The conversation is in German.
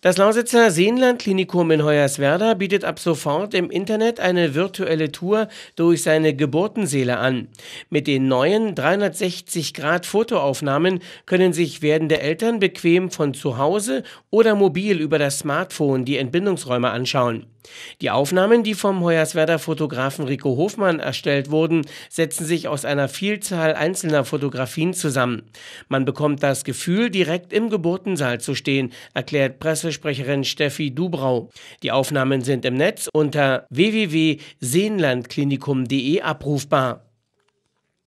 Das Lausitzer Seenland Klinikum in Hoyerswerda bietet ab sofort im Internet eine virtuelle Tour durch seine Geburtensäle an. Mit den neuen 360-Grad-Fotoaufnahmen können sich werdende Eltern bequem von zu Hause oder mobil über das Smartphone die Entbindungsräume anschauen. Die Aufnahmen, die vom Hoyerswerder Fotografen Rico Hofmann erstellt wurden, setzen sich aus einer Vielzahl einzelner Fotografien zusammen. Man bekommt das Gefühl, direkt im Geburtensaal zu stehen, erklärt Pressesprecherin Steffi Dubrau. Die Aufnahmen sind im Netz unter www.seenlandklinikum.de abrufbar.